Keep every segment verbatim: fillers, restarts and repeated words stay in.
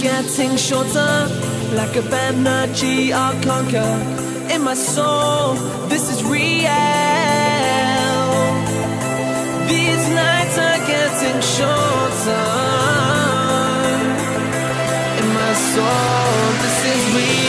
getting shorter, lack of energy I'll conquer. In my soul, this is real. These nights are getting shorter. In my soul, this is real.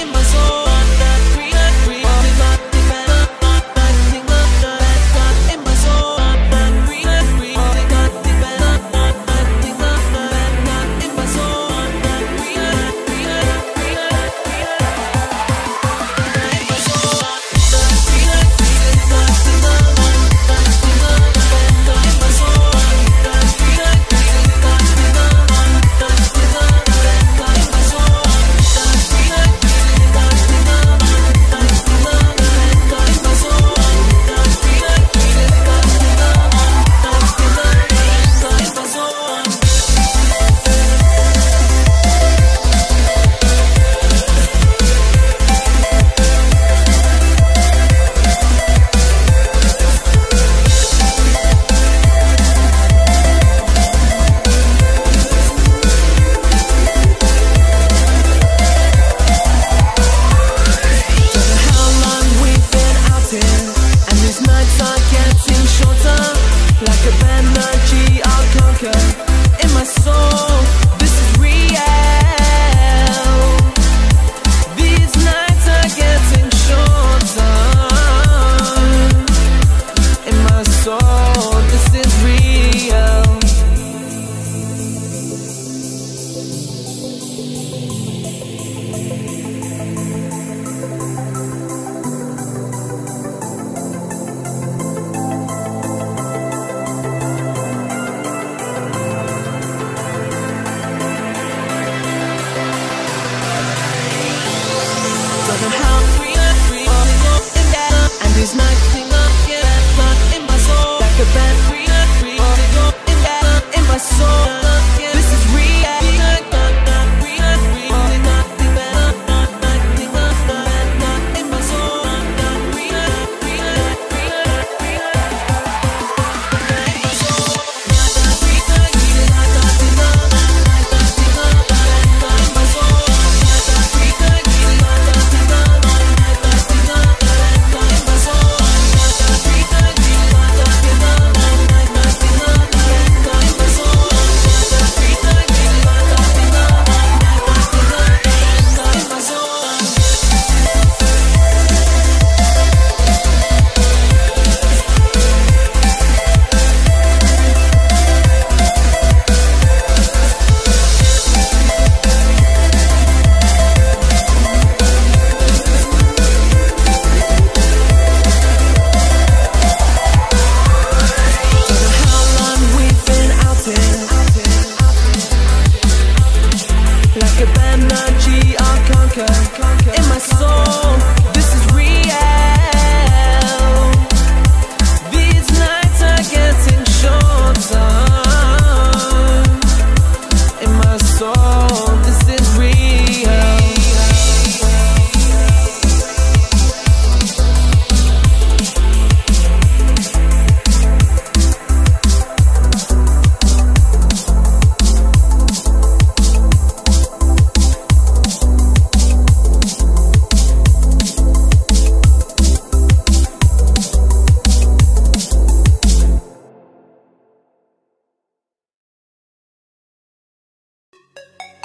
You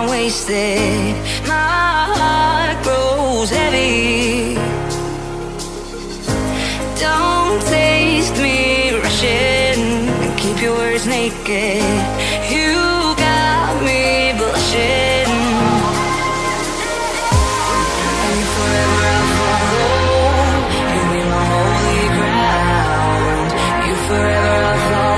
I'm wasted. My heart grows heavy. Don't taste me rushing, and keep your words naked. You got me blushing, and forever I'll follow. You be my holy ground. You forever I'll follow.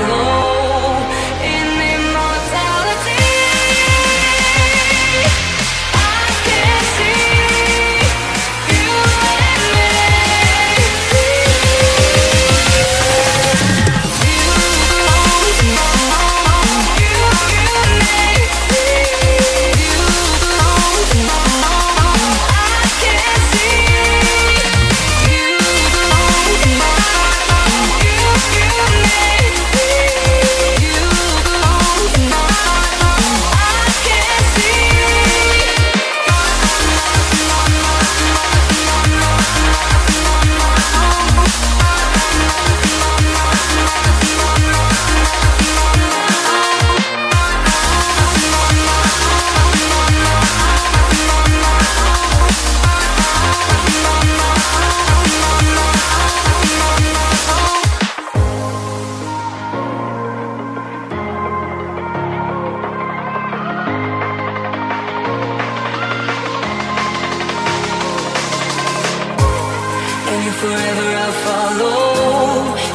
Forever I'll follow.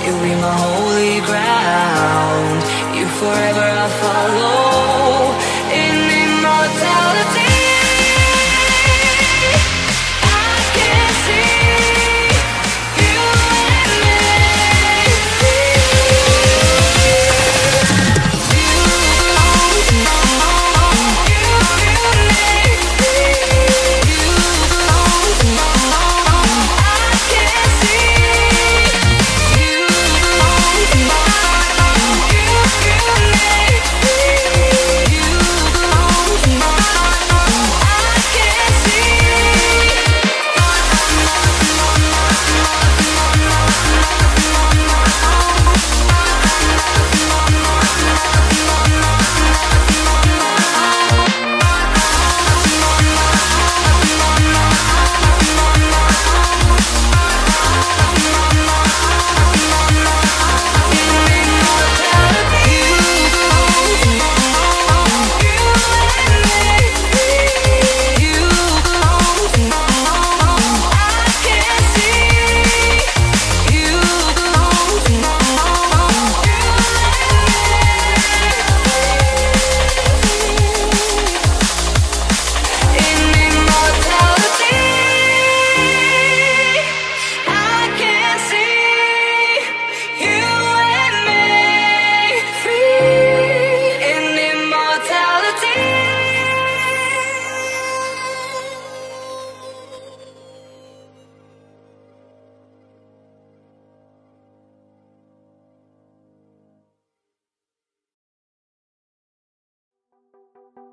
You'll be my holy ground. You forever I'll follow. In immortality I can see you and me. You belong to my heart. You belong to me. You belong to my heart. You